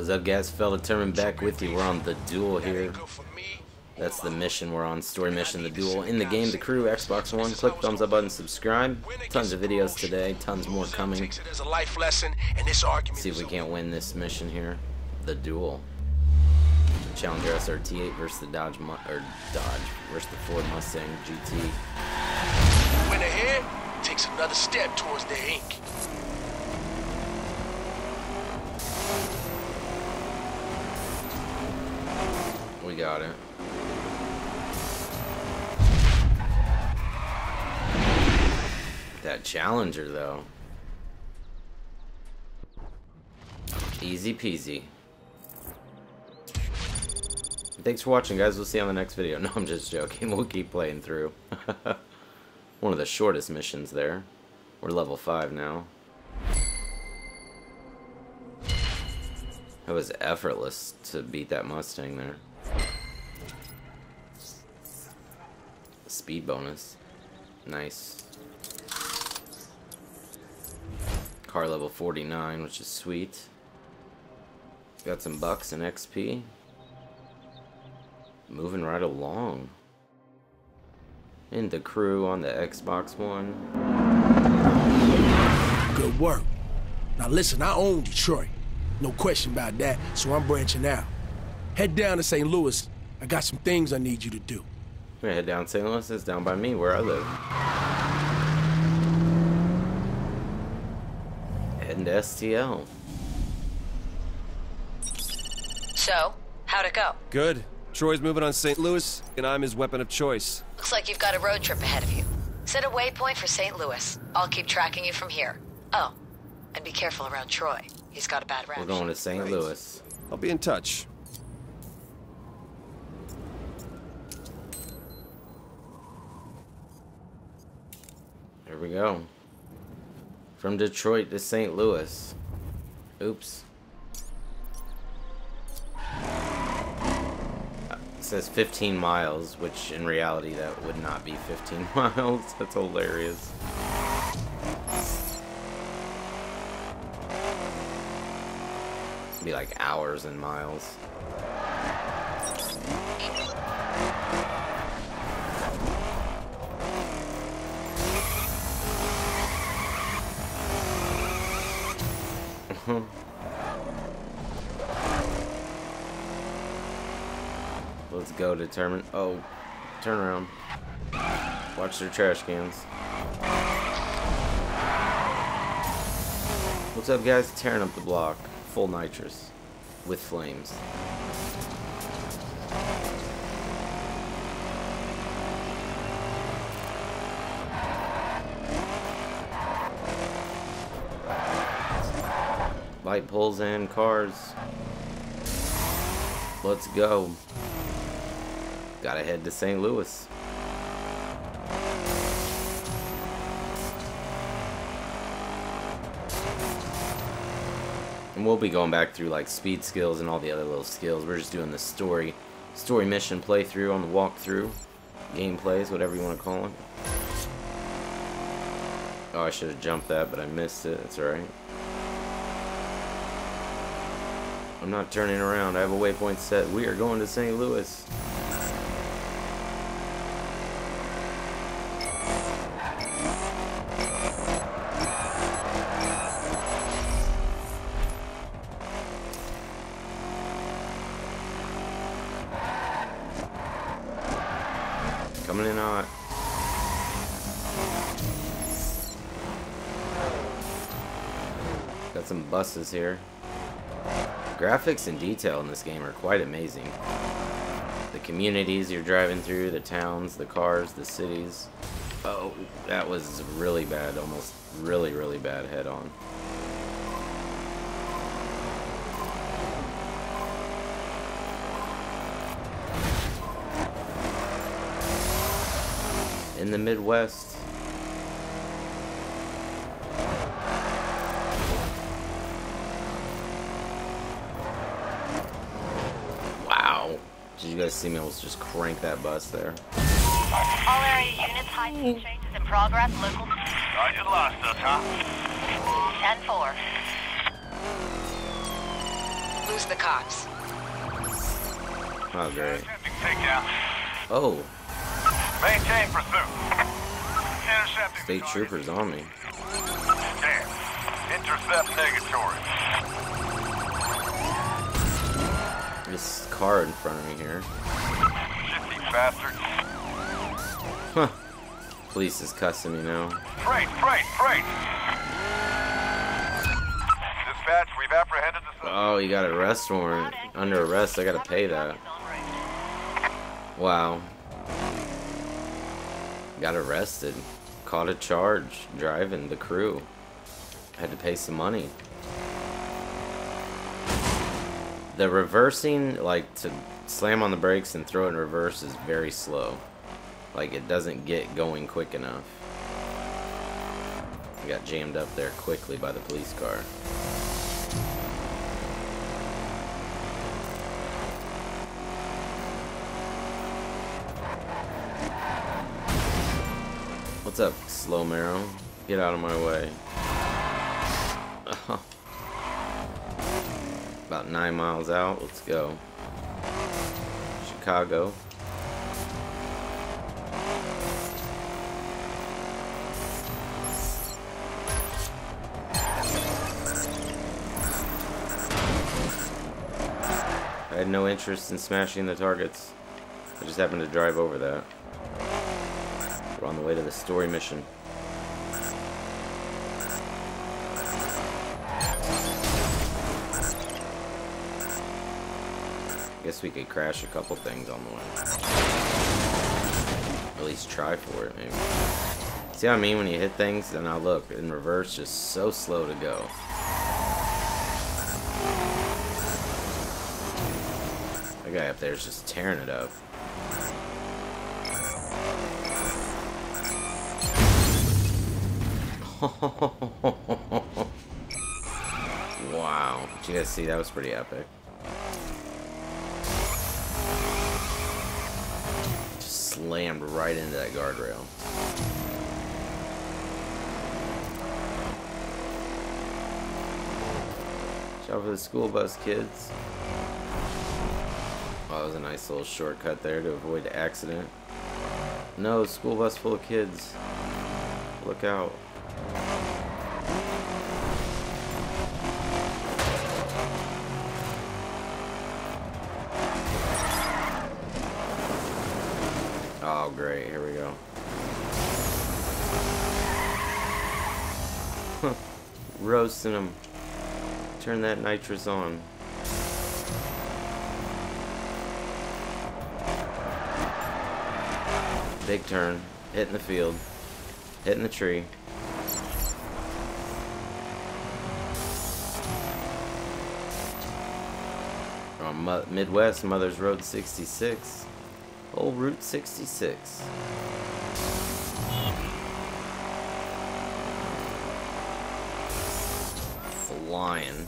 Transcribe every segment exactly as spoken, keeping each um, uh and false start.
What's up, guys? F E L Determine back with you. We're on the duel here. That's the mission we're on. Story mission, the duel. In the game, The Crew, Xbox One. Click thumbs up button, subscribe. Tons of videos today. Tons more coming. See if we can't win this mission here. The duel. The Challenger S R T eight versus the Dodge Mu or Dodge versus the Ford Mustang G T. Winner here takes another step towards the ink. We got it. That Challenger, though. Easy peasy. Thanks for watching, guys. We'll see you on the next video. No, I'm just joking. We'll keep playing through. One of the shortest missions there. We're level five now. It was effortless to beat that Mustang there. Speed bonus. Nice. Car level forty-nine, which is sweet. Got some bucks and X P. Moving right along. And The Crew on the Xbox One. Good work. Now listen, I own Detroit. No question about that, so I'm branching out. Head down to Saint Louis. I got some things I need you to do. We're gonna head down to Saint Louis. It's down by me, where I live. Heading to S T L. So, how'd it go? Good. Troy's moving on Saint Louis, and I'm his weapon of choice. Looks like you've got a road trip ahead of you. Set a waypoint for Saint Louis. I'll keep tracking you from here. Oh, and be careful around Troy. He's got a bad rap. We're going to Saint Right. Louis. I'll be in touch. Here we go. From Detroit to Saint Louis. Oops. It says fifteen miles, which in reality that would not be fifteen miles. That's hilarious. Be like hours and miles. Let's go determine. Oh, turn around. Watch their trash cans. What's up, guys? Tearing up the block. Full nitrous with flames. Light poles and cars. Let's go. Gotta head to Saint Louis. And we'll be going back through like speed skills and all the other little skills. We're just doing the story, story mission playthrough on the walkthrough, gameplays, whatever you want to call it. Oh, I should have jumped that, but I missed it. That's alright. I'm not turning around. I have a waypoint set. We are going to Saint Louis. Coming in hot. Got some buses here. Graphics and detail in this game are quite amazing. The communities you're driving through, the towns, the cars, the cities. Oh, that was really bad, almost really, really bad head on. In the Midwest. Wow. Did you guys see me almost just crank that bus there? All area units, high speed chases in progress, local. I just lost us, huh? ten four. lose the cops. Oh, great. Oh. Maintain pursuit. State troopers on me. There. Intercept negatory. This car in front of me here. Shifty bastards. Huh. Police is cussing me now. Freight, freight, freight. Dispatch, we've apprehended the subject. Oh, you got an arrest warrant. Under arrest, I gotta pay that. Wow. Got arrested. Caught a charge. Driving the crew. Had to pay some money. The reversing, like to slam on the brakes and throw it in reverse, is very slow. Like, it doesn't get going quick enough. I got jammed up there quickly by the police car. What's up, slow marrow? Get out of my way. Oh. About nine miles out. Let's go. Chicago. I had no interest in smashing the targets. I just happened to drive over that. We're on the way to the story mission. Guess we could crash a couple things on the way. At least try for it, maybe. See what I mean when you hit things? And I look, in reverse, just so slow to go. That guy up there is just tearing it up. Wow. Did you guys see? That was pretty epic. Just slammed right into that guardrail. Watch out for the school bus, kids. Oh, that was a nice little shortcut there to avoid the accident. No, school bus full of kids. Look out. Oh, great. Here we go. Huh. Roasting them. Turn that nitrous on. Big turn. Hitting the field. Hitting the tree. On Midwest, Mother's Road sixty-six. Old Route sixty-six. Flying.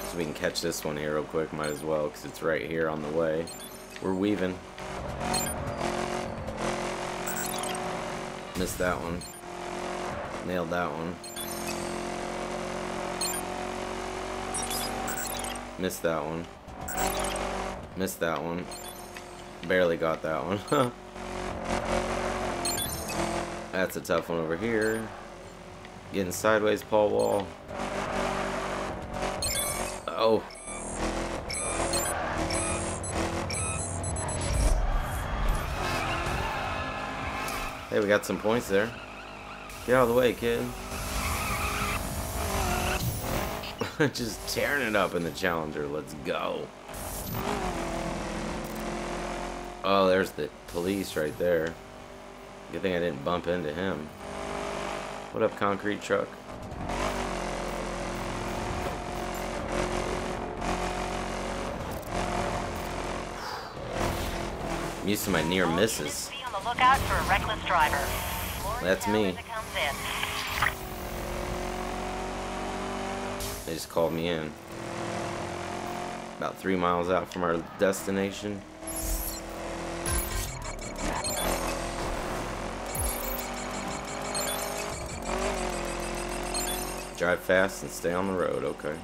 So we can catch this one here real quick, might as well, because it's right here on the way. We're weaving. Missed that one. Nailed that one. Missed that one. Missed that one. Barely got that one. That's a tough one over here. Getting sideways, Paul Wall. Oh. Hey, we got some points there. Get out of the way, kid. Just tearing it up in the Challenger. Let's go. Oh, there's the police right there. Good thing I didn't bump into him. What up, concrete truck? I'm used to my near misses. Be on the lookout for a reckless driver. That's me. They just called me in. About three miles out from our destination. Drive fast and stay on the road, okay.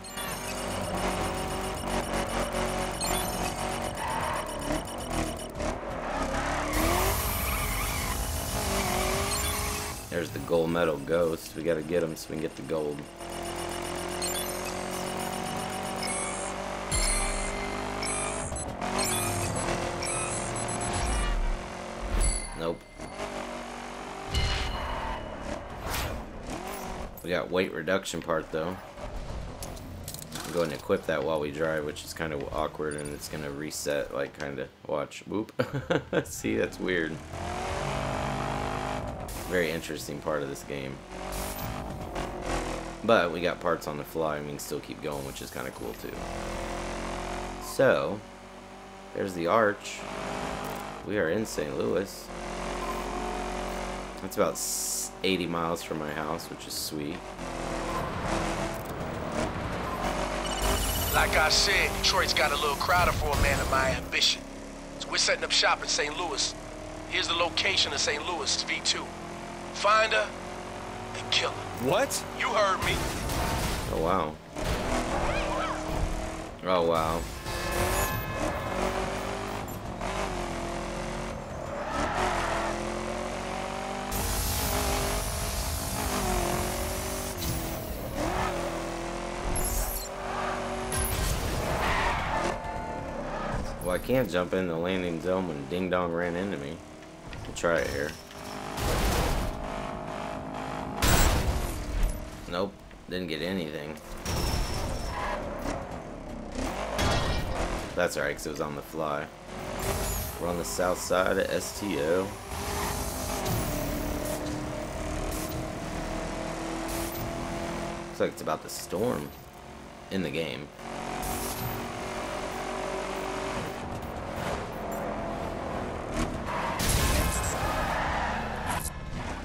There's the gold medal ghost. We gotta get him so we can get the gold. Nope. We got weight reduction part though. I'm going to equip that while we drive, which is kind of awkward, and it's gonna reset, like, kind of. Watch. Whoop. See, that's weird. Very interesting part of this game. But we got parts on the fly and we can still keep going, which is kind of cool too. So, there's the arch. We are in Saint Louis. That's about eighty miles from my house, which is sweet. Like I said, Detroit's got a little crowded for a man of my ambition. So we're setting up shop in Saint Louis. Here's the location of Saint Louis, V two. Find her and kill her. What? You heard me. Oh, wow. Oh, wow. Well, I can't jump in the landing zone when Ding Dong ran into me. We'll try it here. Nope, didn't get anything. That's alright, because it was on the fly. We're on the south side of S T O. Looks like it's about the storm in the game.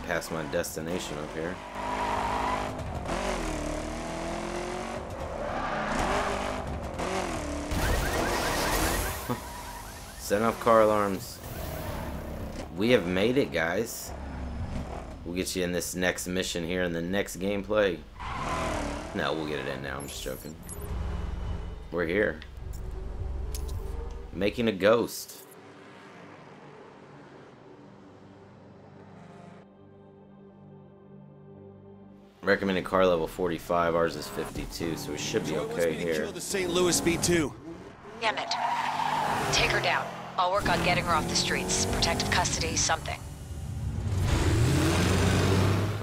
Past my destination up here. Set off car alarms. We have made it, guys. We'll get you in this next mission here in the next gameplay. No, we'll get it in now. I'm just joking. We're here. Making a ghost. Recommended car level forty-five. Ours is fifty-two, so we should be okay here. Kill the Saint Louis V two. Damn it! Take her down. I'll work on getting her off the streets. Protective custody, something.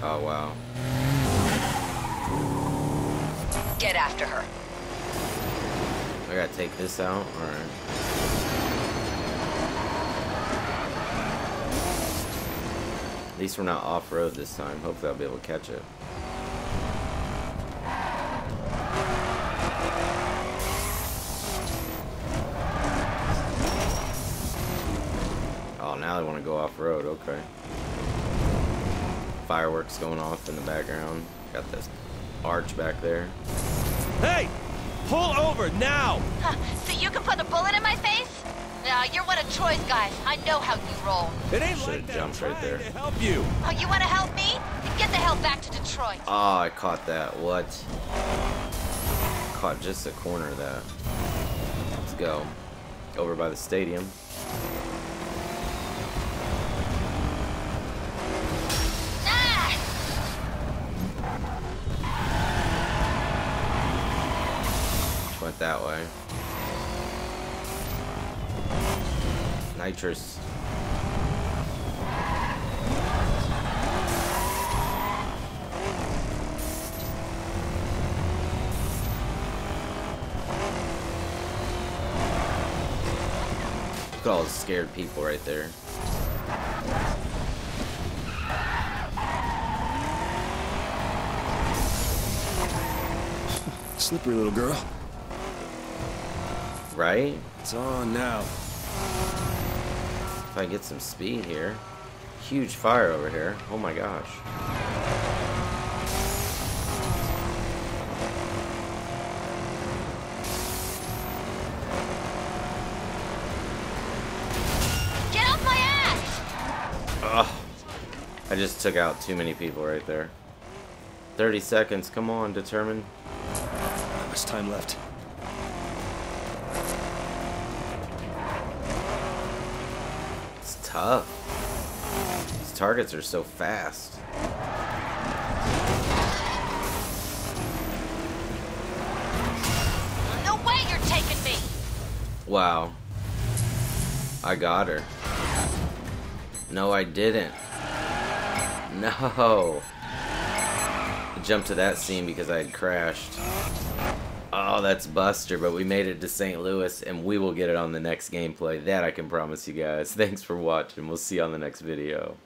Oh wow! Get after her. I gotta take this out. All right. At least we're not off-road this time. Hopefully, I'll be able to catch it. Now they want to go off-road, okay. Fireworks going off in the background. Got this arch back there. Hey! Pull over now! Huh, so you can put a bullet in my face? Nah, you're one of Troy's guys. I know how you roll. It ain't like that. Jumped right there. To help you. Oh, you want to help me? Then get the hell back to Detroit. Oh, I caught that. What? Caught just a corner of that. Let's go. Over by the stadium. That way. Nitrous. Look at all the scared people right there. Slippery little girl. Right? It's on now. If I get some speed here. Huge fire over here. Oh my gosh. Get off my ass! Ugh. I just took out too many people right there. thirty seconds. Come on, Determine. How much time left? It's tough. These targets are so fast. No way you're taking me! Wow. I got her. No, I didn't. No. I jumped to that scene because I had crashed. Oh, that's Buster, but we made it to Saint Louis, and we will get it on the next gameplay. That I can promise you guys. Thanks for watching. We'll see you on the next video.